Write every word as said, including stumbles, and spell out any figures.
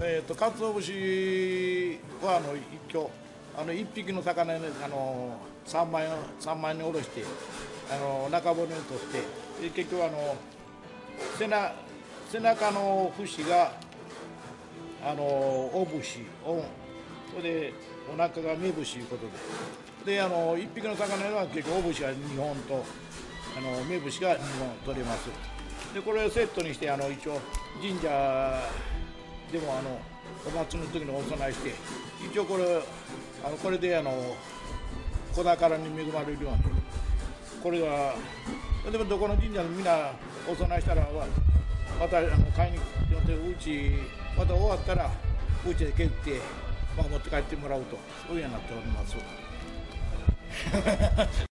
えーと、かつお節はあの一挙、あの一匹の魚にあの三枚三枚におろして、あの中骨を取って、結局あの背な背中の節があのお節、おん、それでお腹が目節いうことで、であの一匹の魚には結局お節が二本とあの目節が二本取れます。でこれをセットにしてあの一応神社でもあのお祭りの時にお供えして、一応これあのこれであの子宝に恵まれるように、これがでもどこの神社でみんなお供えしたらまたあの買いに来て、うちまた終わったらうちで蹴って、まあ、持って帰ってもらうとそういうようになっております。